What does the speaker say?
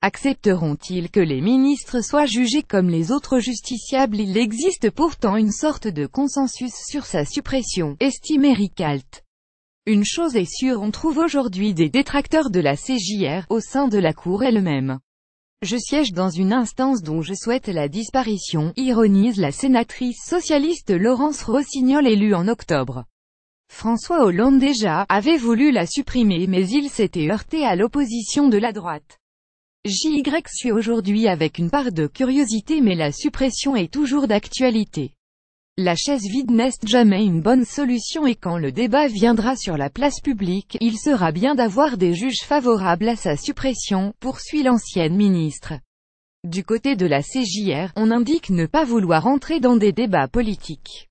Accepteront-ils que les ministres soient jugés comme les autres justiciables? Il existe pourtant une sorte de consensus sur sa suppression, estime Eric halt. Une chose est sûre, on trouve aujourd'hui des détracteurs de la CJR, au sein de la Cour elle-même. « Je siège dans une instance dont je souhaite la disparition », ironise la sénatrice socialiste Laurence Rossignol élue en octobre. François Hollande déjà avait voulu la supprimer mais il s'était heurté à l'opposition de la droite. J'y suis aujourd'hui avec une part de curiosité mais la suppression est toujours d'actualité. La chaise vide n'est jamais une bonne solution et quand le débat viendra sur la place publique, il sera bien d'avoir des juges favorables à sa suppression, poursuit l'ancienne ministre. Du côté de la CJR, on indique ne pas vouloir entrer dans des débats politiques.